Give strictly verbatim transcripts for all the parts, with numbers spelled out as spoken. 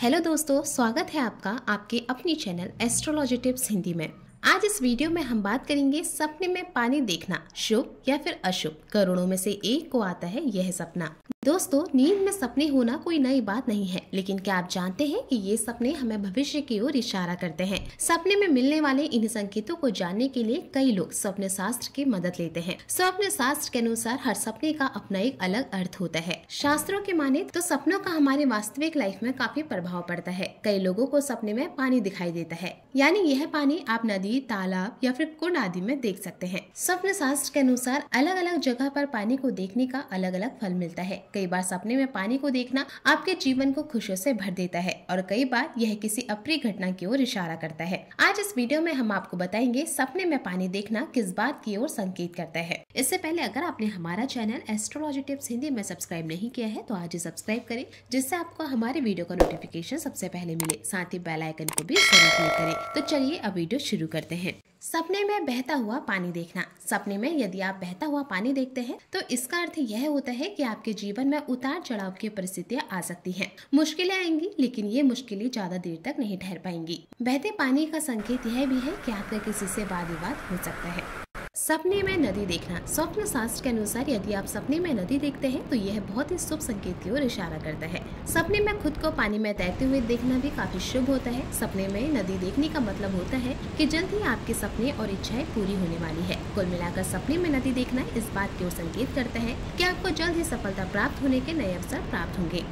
Hello दोस्तों, स्वागत है आपका आपके अपनी चैनल एस्ट्रोलॉजी टिप्स हिंदी में। आज इस वीडियो में हम बात करेंगे सपने में पानी देखना शुभ या फिर अशुभ। करोड़ों में से एक को आता है यह सपना। दोस्तों, नींद में सपने होना कोई नई बात नहीं है, लेकिन क्या आप जानते हैं कि ये सपने हमें भविष्य की ओर इशारा करते हैं। सपने में मिलने वाले इन संकेतों को जानने के लिए कई लोग स्वप्न शास्त्र की मदद लेते हैं। स्वप्न शास्त्र के अनुसार हर सपने का अपना एक अलग अर्थ होता है। शास्त्रों के माने तो सपनों का हमारे वास्तविक लाइफ में काफी प्रभाव पड़ता है। कई लोगों को सपने में पानी दिखाई देता है, यानी यह पानी आप नदी, तालाब या फिर कुंड आदि में देख सकते हैं। स्वप्न शास्त्र के अनुसार अलग अलग जगह पर पानी को देखने का अलग अलग फल मिलता है। कई बार सपने में पानी को देखना आपके जीवन को खुशियों से भर देता है और कई बार यह किसी अप्रिय घटना की ओर इशारा करता है। आज इस वीडियो में हम आपको बताएंगे सपने में पानी देखना किस बात की ओर संकेत करता है। इससे पहले अगर आपने हमारा चैनल एस्ट्रोलॉजी टिप्स हिंदी में सब्सक्राइब नहीं किया है तो आज ही सब्सक्राइब करें, जिससे आपको हमारे वीडियो का नोटिफिकेशन सबसे पहले मिले। साथ ही बेल आइकन को भी जरूर क्लिक करें। तो चलिए अब वीडियो शुरू करते हैं। सपने में बहता हुआ पानी देखना। सपने में यदि आप बहता हुआ पानी देखते हैं तो इसका अर्थ यह होता है कि आपके जीवन में उतार चढ़ाव की परिस्थितियां आ सकती हैं, मुश्किलें आएंगी, लेकिन ये मुश्किलें ज्यादा देर तक नहीं ठहर पाएंगी। बहते पानी का संकेत यह भी है कि आपका किसी से वाद विवाद हो सकता है। सपने में नदी देखना। स्वप्न शास्त्र के अनुसार यदि आप सपने में नदी देखते हैं तो यह बहुत ही शुभ संकेत की ओर इशारा करता है। सपने में खुद को पानी में तैरते हुए देखना भी काफी शुभ होता है। सपने में नदी देखने का मतलब होता है कि जल्द ही आपके सपने और इच्छाएं पूरी होने वाली है। कुल मिलाकर सपने में नदी देखना इस बात की ओर संकेत करता है कि आपको जल्द ही सफलता प्राप्त होने के नए अवसर प्राप्त होंगे।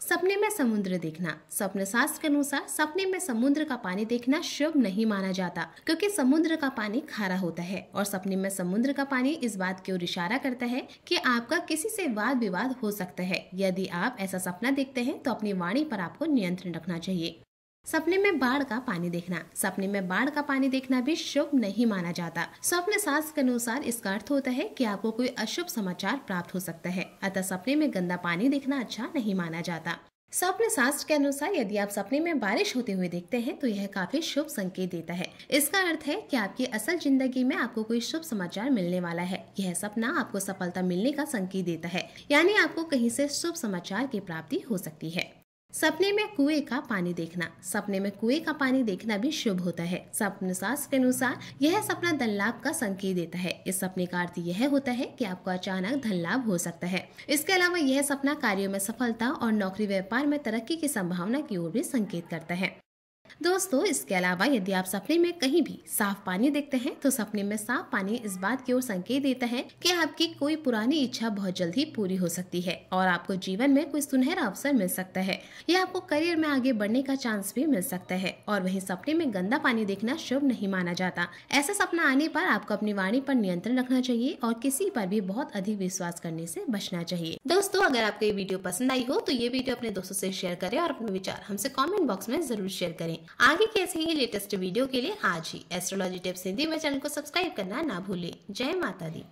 सपने में समुद्र देखना। स्वप्न शास्त्र के अनुसार सपने में समुद्र का पानी देखना शुभ नहीं माना जाता, क्योंकि समुद्र का पानी खारा होता है और सपने में समुद्र का पानी इस बात की ओर इशारा करता है कि आपका किसी से वाद विवाद हो सकता है। यदि आप ऐसा सपना देखते हैं तो अपनी वाणी पर आपको नियंत्रण रखना चाहिए। सपने में बाढ़ का पानी देखना। सपने में बाढ़ का पानी देखना भी शुभ नहीं माना जाता। स्वप्न शास्त्र के अनुसार इसका अर्थ होता है कि आपको कोई अशुभ समाचार प्राप्त हो सकता है, अतः सपने में गंदा पानी देखना अच्छा नहीं माना जाता। स्वप्न शास्त्र के अनुसार यदि आप सपने में बारिश होते हुए देखते हैं तो यह काफी शुभ संकेत देता है। इसका अर्थ है कि आपकी असल जिंदगी में आपको कोई शुभ समाचार मिलने वाला है। यह सपना आपको सफलता मिलने का संकेत देता है, यानी आपको कहीं से शुभ समाचार की प्राप्ति हो सकती है। सपने में कुएं का पानी देखना। सपने में कुएं का पानी देखना भी शुभ होता है। स्वप्न शास्त्र के अनुसार यह सपना धन लाभ का संकेत देता है। इस सपने का अर्थ यह होता है कि आपको अचानक धन लाभ हो सकता है। इसके अलावा यह सपना कार्यों में सफलता और नौकरी व्यापार में तरक्की की संभावना की ओर भी संकेत करता है। दोस्तों, इसके अलावा यदि आप सपने में कहीं भी साफ पानी देखते हैं तो सपने में साफ पानी इस बात की ओर संकेत देता है कि आपकी कोई पुरानी इच्छा बहुत जल्द ही पूरी हो सकती है और आपको जीवन में कोई सुनहरा अवसर मिल सकता है। यह आपको करियर में आगे बढ़ने का चांस भी मिल सकता है। और वहीं सपने में गंदा पानी देखना शुभ नहीं माना जाता। ऐसा सपना आने पर आपको अपनी वाणी पर नियंत्रण रखना चाहिए और किसी पर भी बहुत अधिक विश्वास करने से बचना चाहिए। दोस्तों, अगर आपको ये वीडियो पसंद आई हो तो ये वीडियो अपने दोस्तों से शेयर करें और अपने विचार हमसे कमेंट बॉक्स में जरूर शेयर करें। आगे कैसे ही लेटेस्ट वीडियो के लिए आज ही एस्ट्रोलॉजी टिप्स हिंदी में चैनल को सब्सक्राइब करना ना भूलें। जय माता दी।